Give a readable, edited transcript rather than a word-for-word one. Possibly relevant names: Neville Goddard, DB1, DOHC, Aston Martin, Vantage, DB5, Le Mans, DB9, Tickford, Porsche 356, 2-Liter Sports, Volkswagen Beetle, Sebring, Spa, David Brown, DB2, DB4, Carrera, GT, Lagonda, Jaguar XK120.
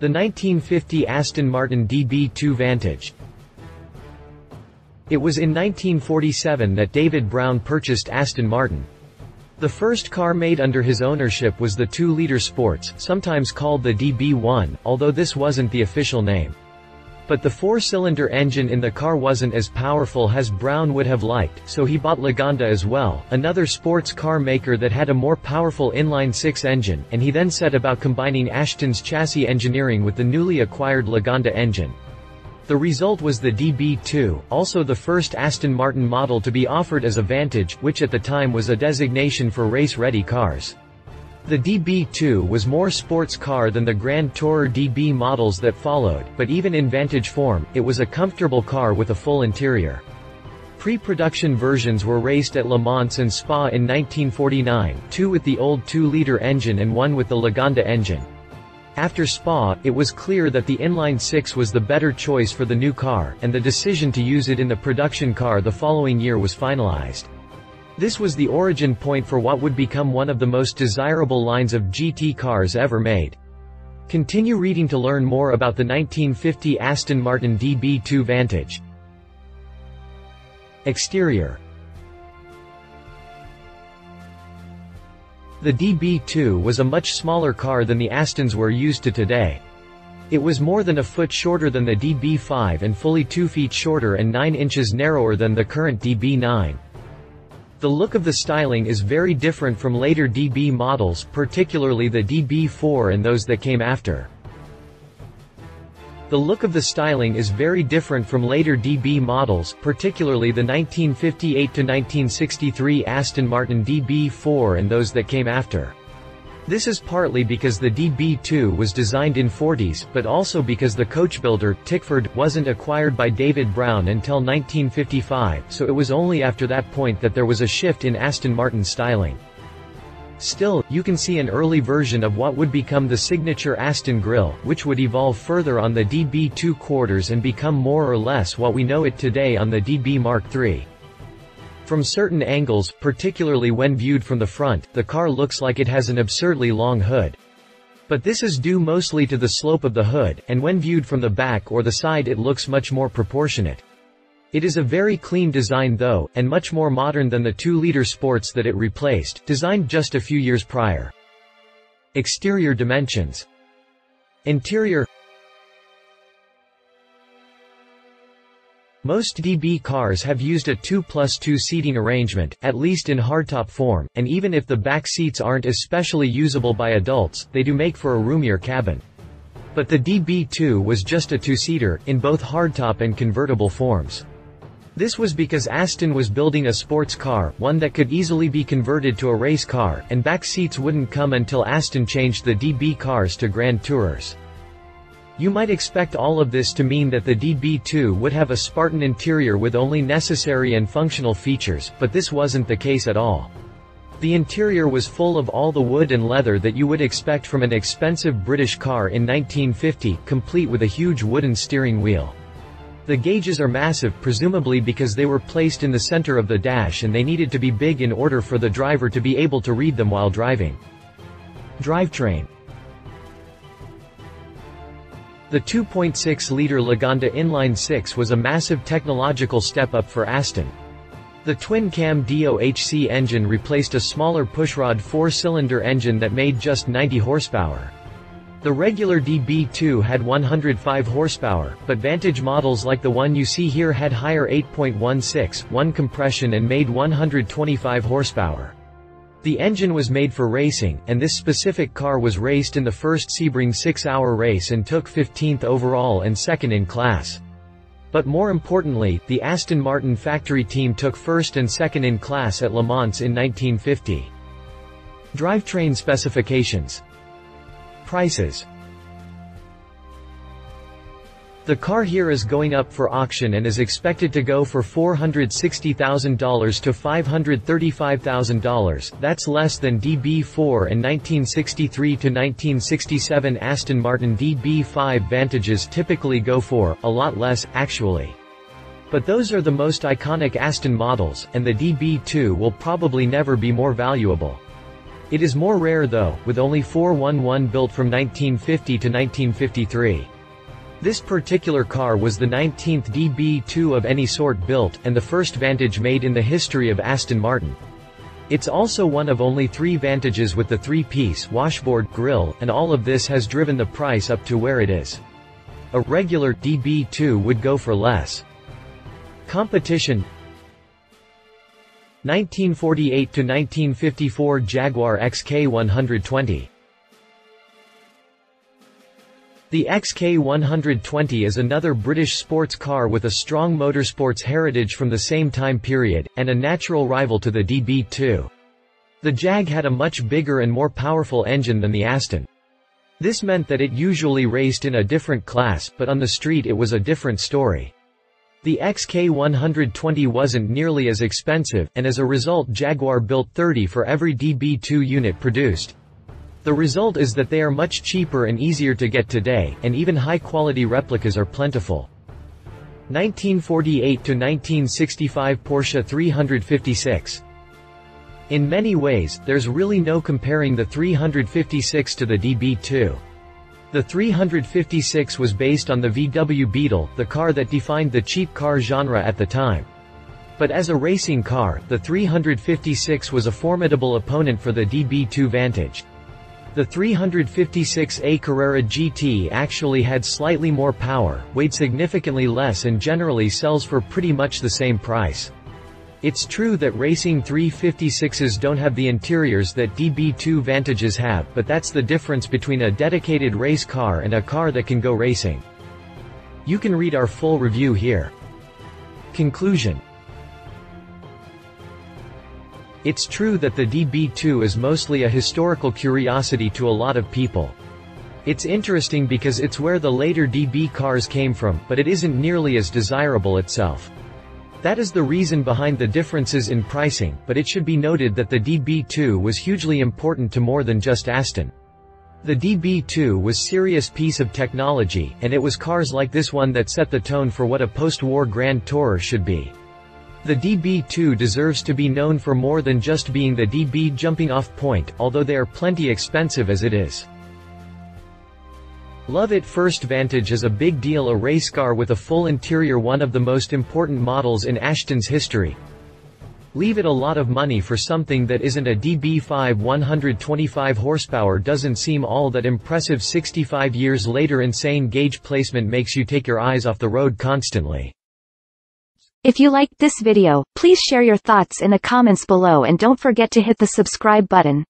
The 1950 Aston Martin DB2 Vantage. It was in 1947 that David Brown purchased Aston Martin. The first car made under his ownership was the 2-liter Sports, sometimes called the DB1, although this wasn't the official name. But the 4-cylinder engine in the car wasn't as powerful as Brown would have liked, so he bought Lagonda as well, another sports car maker that had a more powerful inline-6 engine, and he then set about combining Aston's chassis engineering with the newly acquired Lagonda engine. The result was the DB2, also the first Aston Martin model to be offered as a Vantage, which at the time was a designation for race-ready cars. The DB2 was more sports car than the Grand Tourer DB models that followed, but even in Vantage form, it was a comfortable car with a full interior. Pre-production versions were raced at Le Mans and Spa in 1949, two with the old 2-liter engine and one with the Lagonda engine. After Spa, it was clear that the inline-6 was the better choice for the new car, and the decision to use it in the production car the following year was finalized. This was the origin point for what would become one of the most desirable lines of GT cars ever made. Continue reading to learn more about the 1950 Aston Martin DB2 Vantage. Exterior. The DB2 was a much smaller car than the Astons were used to today. It was more than a foot shorter than the DB5 and fully 2 feet shorter and 9 inches narrower than the current DB9. The look of the styling is very different from later DB models, particularly the DB4 and those that came after. The look of the styling is very different from later DB models, particularly the 1958 to 1963 Aston Martin DB4 and those that came after. This is partly because the DB2 was designed in the 40s, but also because the coachbuilder, Tickford, wasn't acquired by David Brown until 1955, so it was only after that point that there was a shift in Aston Martin styling. Still, you can see an early version of what would become the signature Aston grille, which would evolve further on the DB2 quarters and become more or less what we know it today on the DB Mark III. From certain angles, particularly when viewed from the front, the car looks like it has an absurdly long hood. But this is due mostly to the slope of the hood, and when viewed from the back or the side it looks much more proportionate. It is a very clean design though, and much more modern than the 2-liter Sports that it replaced, designed just a few years prior. Exterior dimensions. Interior. Most DB cars have used a 2+2 seating arrangement, at least in hardtop form, and even if the back seats aren't especially usable by adults, they do make for a roomier cabin. But the DB2 was just a 2-seater, in both hardtop and convertible forms. This was because Aston was building a sports car, one that could easily be converted to a race car, and back seats wouldn't come until Aston changed the DB cars to Grand Tourers. You might expect all of this to mean that the DB2 would have a Spartan interior with only necessary and functional features, but this wasn't the case at all. The interior was full of all the wood and leather that you would expect from an expensive British car in 1950, complete with a huge wooden steering wheel. The gauges are massive, presumably because they were placed in the center of the dash and they needed to be big in order for the driver to be able to read them while driving. Drivetrain. The 2.6-liter Lagonda inline-6 was a massive technological step up for Aston. The twin-cam DOHC engine replaced a smaller pushrod 4-cylinder engine that made just 90 horsepower. The regular DB2 had 105 horsepower, but Vantage models like the one you see here had higher 8.16:1 compression and made 125 horsepower. The engine was made for racing, and this specific car was raced in the first Sebring 6-hour race and took 15th overall and second in class. But more importantly, the Aston Martin factory team took first and second in class at Le Mans in 1950. Drivetrain specifications. Prices. The car here is going up for auction and is expected to go for $460,000 to $535,000, that's less than DB4 and 1963 to 1967 Aston Martin DB5 Vantages typically go for, a lot less, actually. But those are the most iconic Aston models, and the DB2 will probably never be more valuable. It is more rare though, with only 411 built from 1950 to 1953. This particular car was the 19th DB2 of any sort built, and the first Vantage made in the history of Aston Martin. It's also one of only three Vantages with the three-piece washboard grille, and all of this has driven the price up to where it is. A regular DB2 would go for less. Competition. 1948-1954 Jaguar XK120. The XK120 is another British sports car with a strong motorsports heritage from the same time period, and a natural rival to the DB2. The Jag had a much bigger and more powerful engine than the Aston. This meant that it usually raced in a different class, but on the street it was a different story. The XK120 wasn't nearly as expensive, and as a result Jaguar built 30 for every DB2 unit produced. The result is that they are much cheaper and easier to get today, and even high-quality replicas are plentiful. 1948-1965 Porsche 356. In many ways, there's really no comparing the 356 to the DB2. The 356 was based on the VW Beetle, the car that defined the cheap car genre at the time. But as a racing car, the 356 was a formidable opponent for the DB2 Vantage. The 356A Carrera GT actually had slightly more power, weighed significantly less, and generally sells for pretty much the same price. It's true that racing 356s don't have the interiors that DB2 Vantages have, but that's the difference between a dedicated race car and a car that can go racing. You can read our full review here. Conclusion. It's true that the DB2 is mostly a historical curiosity to a lot of people. It's interesting because it's where the later DB cars came from, but it isn't nearly as desirable itself. That is the reason behind the differences in pricing, but it should be noted that the DB2 was hugely important to more than just Aston. The DB2 was a serious piece of technology, and it was cars like this one that set the tone for what a post-war Grand Tourer should be. The DB2 deserves to be known for more than just being the DB jumping-off point, although they are plenty expensive as it is. Love at First Vantage is a big deal, a race car with a full interior, one of the most important models in Aston's history. Leave it a lot of money for something that isn't a DB5. 125 horsepower doesn't seem all that impressive. 65 years later, insane gauge placement makes you take your eyes off the road constantly. If you liked this video, please share your thoughts in the comments below, and don't forget to hit the subscribe button.